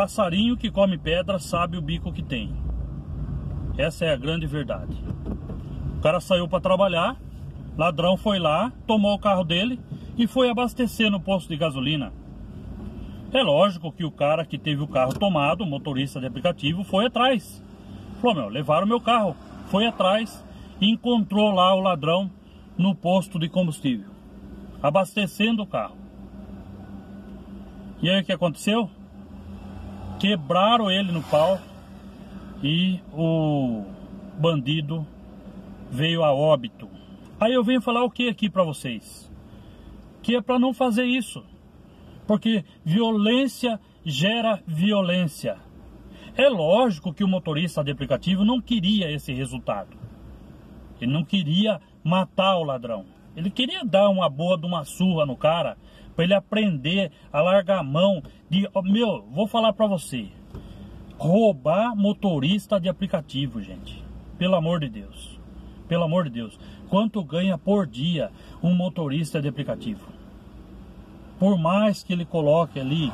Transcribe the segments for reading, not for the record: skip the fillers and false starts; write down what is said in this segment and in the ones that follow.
Passarinho que come pedra sabe o bico que tem. Essa é a grande verdade. O cara saiu para trabalhar, ladrão foi lá, tomou o carro dele e foi abastecer no posto de gasolina. É lógico que o cara que teve o carro tomado, o motorista de aplicativo, foi atrás. Falou, meu, levaram meu carro. Foi atrás e encontrou lá o ladrão no posto de combustível, abastecendo o carro. E aí o que aconteceu? Quebraram ele no pau e o bandido veio a óbito. Aí eu venho falar o que aqui pra vocês? Que é pra não fazer isso. Porque violência gera violência. É lógico que o motorista de aplicativo não queria esse resultado. Ele não queria matar o ladrão. Ele queria dar uma boa de uma surra no cara, para ele aprender a largar a mão de... Meu, vou falar para você. Roubar motorista de aplicativo, gente. Pelo amor de Deus. Pelo amor de Deus. Quanto ganha por dia um motorista de aplicativo? Por mais que ele coloque ali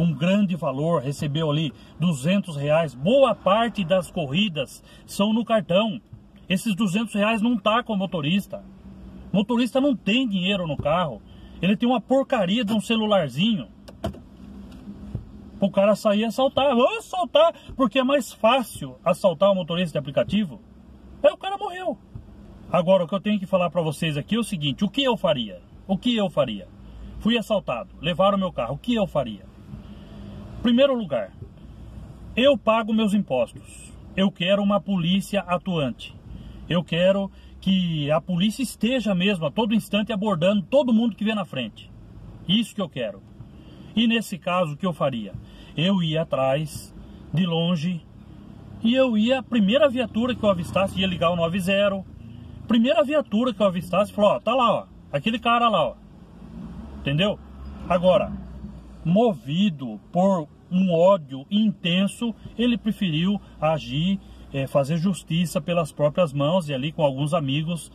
um grande valor, recebeu ali R$200. Boa parte das corridas são no cartão. Esses R$200 não tá com o motorista. O motorista não tem dinheiro no carro. Ele tem uma porcaria de um celularzinho. O cara sair e assaltar. Vou assaltar, porque é mais fácil assaltar o motorista de aplicativo. Aí o cara morreu. Agora, o que eu tenho que falar pra vocês aqui é o seguinte. O que eu faria? O que eu faria? Fui assaltado. Levaram meu carro. O que eu faria? Primeiro lugar, eu pago meus impostos. Eu quero uma polícia atuante. Eu quero... que a polícia esteja mesmo a todo instante abordando todo mundo que vê na frente. Isso que eu quero. E nesse caso, o que eu faria? Eu ia atrás, de longe, e eu ia, a primeira viatura que eu avistasse, ia ligar o 90. Primeira viatura que eu avistasse, falou, ó, tá lá, ó, aquele cara lá, ó. Entendeu? Agora, movido por um ódio intenso, ele preferiu agir, fazer justiça pelas próprias mãos, e ali com alguns amigos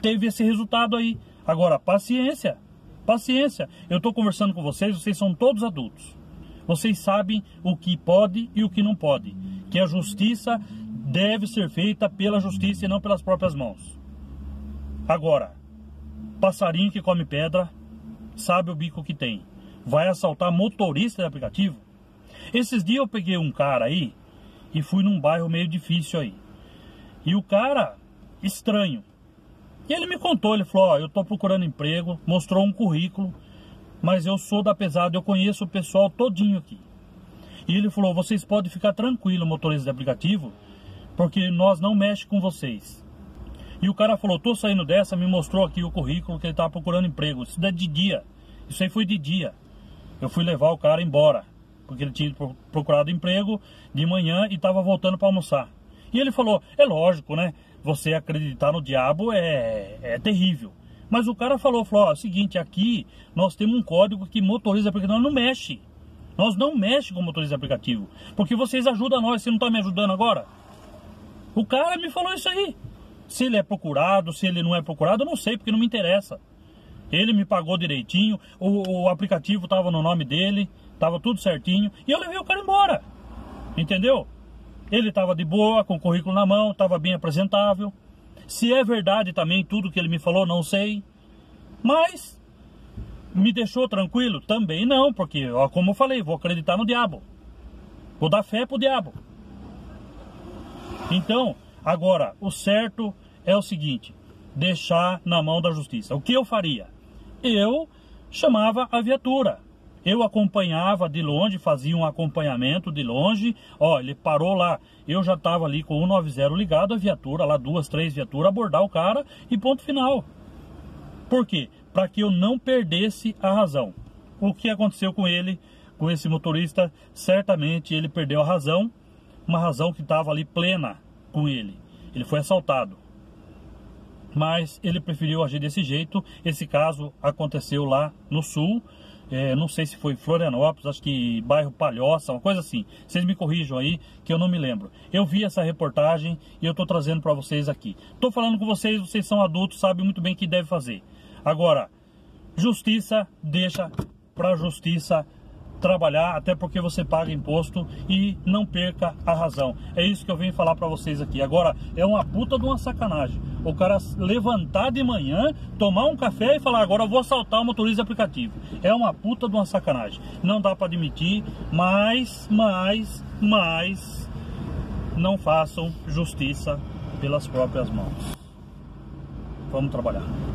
teve esse resultado aí. Agora, paciência, paciência. Eu estou conversando com vocês, vocês são todos adultos. Vocês sabem o que pode e o que não pode. Que a justiça deve ser feita pela justiça e não pelas próprias mãos. Agora, passarinho que come pedra sabe o bico que tem. Vai assaltar motorista de aplicativo? Esses dias eu peguei um cara aí e fui num bairro meio difícil aí. E o cara, estranho. E ele me contou, ele falou, ó, eu tô procurando emprego, mostrou um currículo, mas eu sou da pesada, eu conheço o pessoal todinho aqui. E ele falou, vocês podem ficar tranquilos, motorista de aplicativo, porque nós não mexemos com vocês. E o cara falou, tô saindo dessa, me mostrou aqui o currículo que ele tava procurando emprego. Isso daí de dia, isso aí foi de dia. Eu fui levar o cara embora, porque ele tinha procurado emprego de manhã e estava voltando para almoçar. E ele falou, é lógico, né? Você acreditar no diabo é terrível. Mas o cara falou, ó, seguinte, aqui nós temos um código que motorista aplicativo não mexe. Nós não mexemos com motorista aplicativo, porque vocês ajudam nós, você não está me ajudando agora? O cara me falou isso aí. Se ele é procurado, se ele não é procurado, eu não sei, porque não me interessa. Ele me pagou direitinho, o aplicativo estava no nome dele, tava tudo certinho, e eu levei o cara embora, entendeu? Ele tava de boa, com o currículo na mão, tava bem apresentável. Se é verdade também tudo que ele me falou, não sei. Mas me deixou tranquilo? Também não, porque, ó, como eu falei, vou acreditar no diabo. Vou dar fé pro diabo. Então, agora, o certo é o seguinte, deixar na mão da justiça. O que eu faria? Eu chamava a viatura. Eu acompanhava de longe, fazia um acompanhamento de longe. Ó, ele parou lá. Eu já estava ali com o 190 ligado, a viatura, lá 2, 3 viaturas, abordar o cara e ponto final. Por quê? Para que eu não perdesse a razão. O que aconteceu com ele, com esse motorista, certamente ele perdeu a razão. Uma razão que estava ali plena com ele. Ele foi assaltado. Mas ele preferiu agir desse jeito. Esse caso aconteceu lá no sul. Não sei se foi Florianópolis, acho que bairro Palhoça, uma coisa assim. Vocês me corrijam aí, que eu não me lembro. Eu vi essa reportagem e eu estou trazendo para vocês aqui. Estou falando com vocês, vocês são adultos, sabem muito bem o que deve fazer. Agora, justiça, deixa para a justiça trabalhar, até porque você paga imposto e não perca a razão. É isso que eu venho falar pra vocês aqui. Agora, é uma puta de uma sacanagem o cara levantar de manhã, tomar um café e falar, agora eu vou assaltar o motorista aplicativo. É uma puta de uma sacanagem. Não dá pra admitir, mas não façam justiça pelas próprias mãos. Vamos trabalhar.